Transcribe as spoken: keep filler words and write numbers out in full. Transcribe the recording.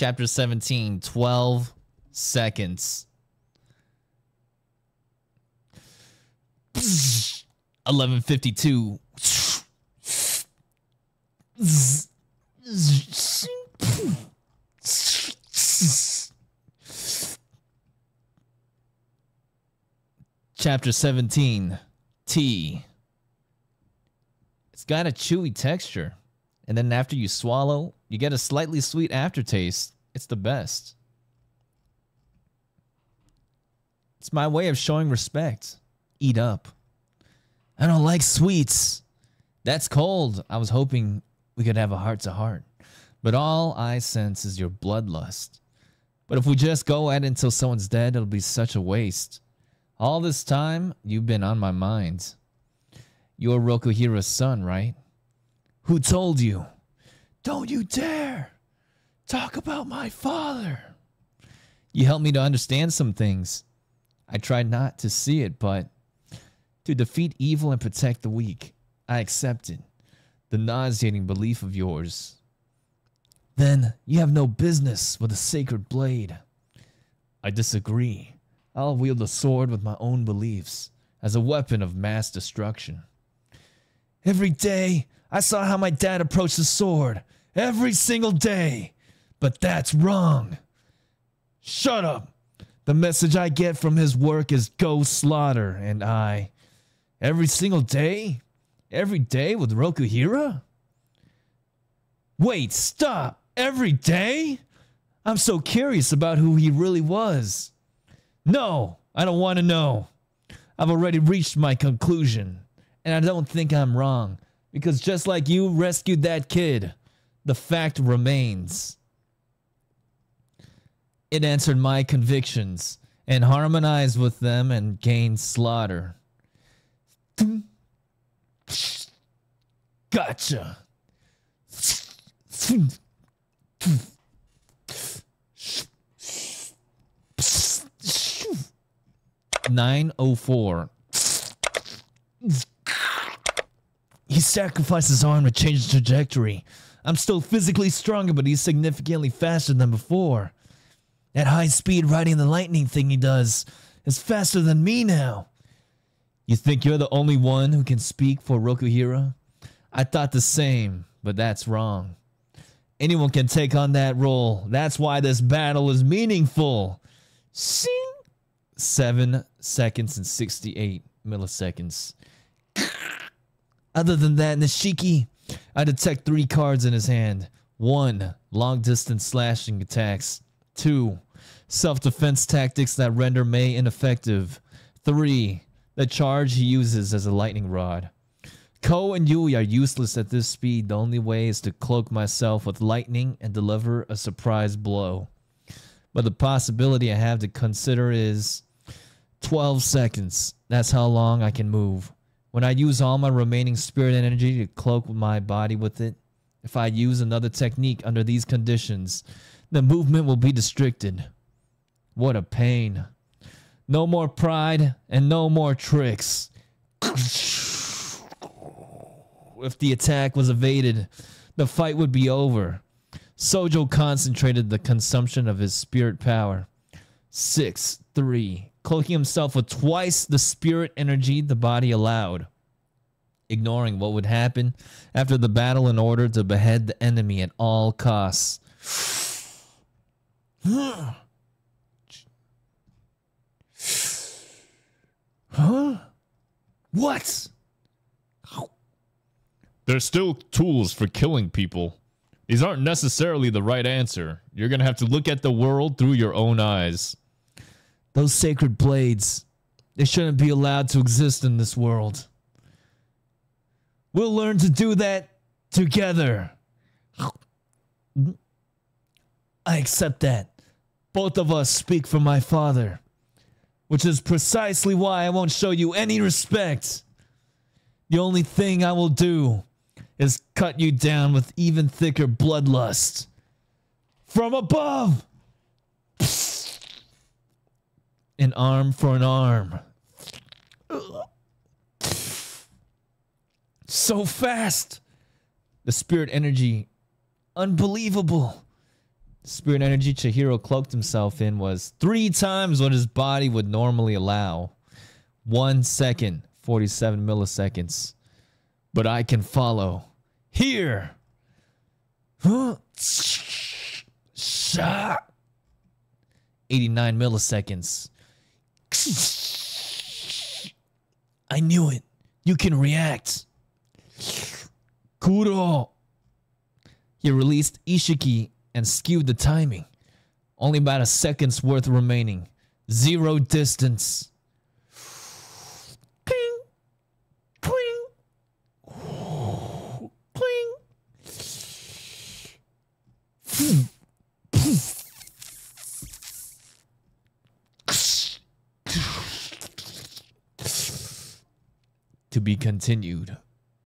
Chapter seventeen, twelve seconds. eleven fifty-two. Chapter seventeen, tea. It's got a chewy texture. And then after you swallow, you get a slightly sweet aftertaste. It's the best. It's my way of showing respect. Eat up. I don't like sweets. That's cold. I was hoping we could have a heart-to-heart. But all I sense is your bloodlust. But if we just go at it until someone's dead, it'll be such a waste. All this time, you've been on my mind. You're Rokuhira's son, right? Who told you? Don't you dare talk about my father. You helped me to understand some things. I tried not to see it, but to defeat evil and protect the weak, I accepted the nauseating belief of yours. Then you have no business with a sacred blade. I disagree. I'll wield a sword with my own beliefs as a weapon of mass destruction. Every day, I saw how my dad approached the sword every single day, but that's wrong. Shut up. The message I get from his work is go slaughter, and I, every single day, every day with Rokuhira? Wait, stop. Every day? I'm so curious about who he really was. No, I don't want to know. I've already reached my conclusion, and I don't think I'm wrong. Because just like you rescued that kid, the fact remains. It answered my convictions and harmonized with them and gained slaughter. Gotcha. nine oh four. He sacrificed his arm to change the trajectory. I'm still physically stronger, but he's significantly faster than before. At high speed, riding the lightning thing he does is faster than me now. You think you're the only one who can speak for Rokuhira? I thought the same, but that's wrong. Anyone can take on that role. That's why this battle is meaningful. Sing. Seven seconds and sixty-eight milliseconds. Other than that, Nishiki, I detect three cards in his hand. One, long-distance slashing attacks. Two, self-defense tactics that render Mei ineffective. Three, the charge he uses as a lightning rod. Ko and Yui are useless at this speed. The only way is to cloak myself with lightning and deliver a surprise blow. But the possibility I have to consider is twelve seconds. That's how long I can move. When I use all my remaining spirit energy to cloak my body with it, if I use another technique under these conditions, the movement will be restricted. What a pain. No more pride and no more tricks. If the attack was evaded, the fight would be over. Sojo concentrated the consumption of his spirit power. Six, three. Cloaking himself with twice the spirit energy the body allowed. Ignoring what would happen after the battle in order to behead the enemy at all costs. Huh? What? There's still tools for killing people. These aren't necessarily the right answer. You're gonna have to look at the world through your own eyes. Those sacred blades, they shouldn't be allowed to exist in this world. We'll learn to do that together. I accept that. Both of us speak for my father, which is precisely why I won't show you any respect. The only thing I will do is cut you down with even thicker bloodlust. From above! An arm for an arm. So fast. The spirit energy. Unbelievable. Spirit energy Chihiro cloaked himself in was three times what his body would normally allow. One second, forty-seven milliseconds. But I can follow. Here! Huh? eighty-nine milliseconds. I knew it. You can react. Kudo. He released Ishiki and skewed the timing. Only about a second's worth remaining. Zero distance. Cling. Cling. Cling. To be continued.